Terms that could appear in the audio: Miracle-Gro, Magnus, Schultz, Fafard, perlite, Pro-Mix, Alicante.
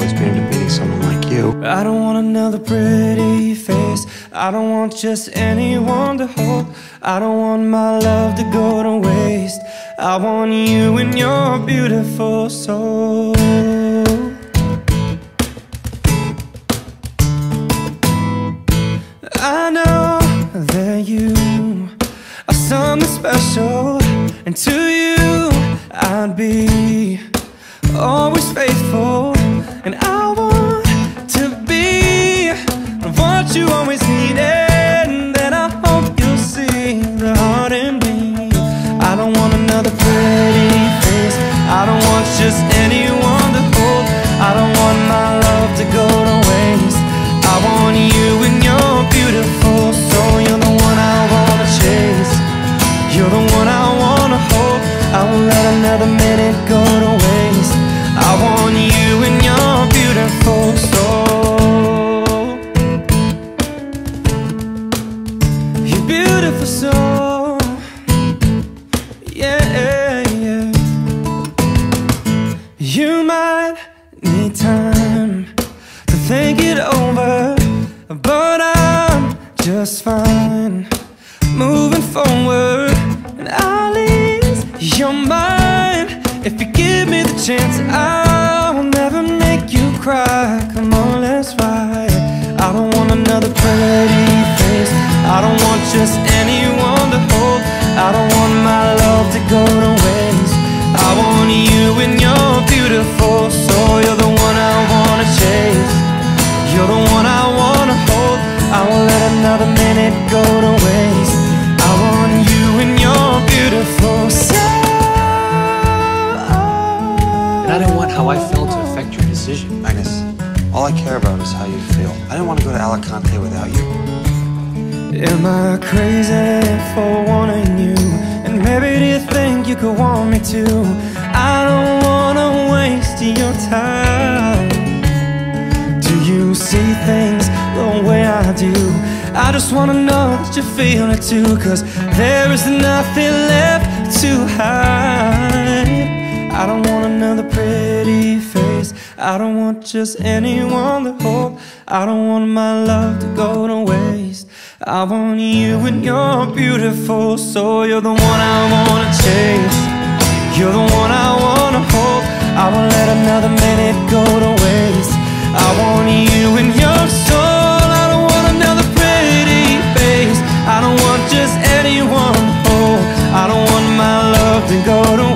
always dreamed of meeting someone like you. I don't want another pretty face, I don't want just anyone to hold, I don't want my love to go to waste, I want you and your beautiful soul. I know that you are something special, and to you I'd be always faithful, and I want to be what you always needed, and then I hope you'll see the heart in me. I don't want another pretty face, I don't want just anyone to hold, I don't want my love to go to waste, I want you and your beautiful soul. You're the one I wanna chase, you're the one I wanna hold, I won't let another minute go to waste, I want you and your beautiful soul. Your beautiful soul, yeah, yeah. You might need time to think it over, but I'm just fine moving forward, and I'll ease your mind if you give me the chance. I'll never make you cry, come on, let's ride. I don't want another pretty face, I don't want just anyone to hold, I don't want my love to go to waste, I want you and your beautiful soul. You're the one I wanna chase, you're the one I wanna hold, I won't let another minute go to waste, I want you and your beautiful soul. And I didn't want how I felt to affect your decision. Magnus, all I care about is how you feel. I didn't want to go to Alicante without you. Am I crazy for wanting you? And maybe do you think you could want me too? I don't want to waste your time. You see things the way I do, I just wanna know that you feel it too, cause there is nothing left to hide. I don't want another pretty face, I don't want just anyone to hold, I don't want my love to go to waste, I want you and your beautiful soul. You're the one I wanna chase, you're the one I wanna hold, I won't let another minute go to waste, I want you and your soul. I don't want another pretty face, I don't want just anyone to hold, I don't want my love to go to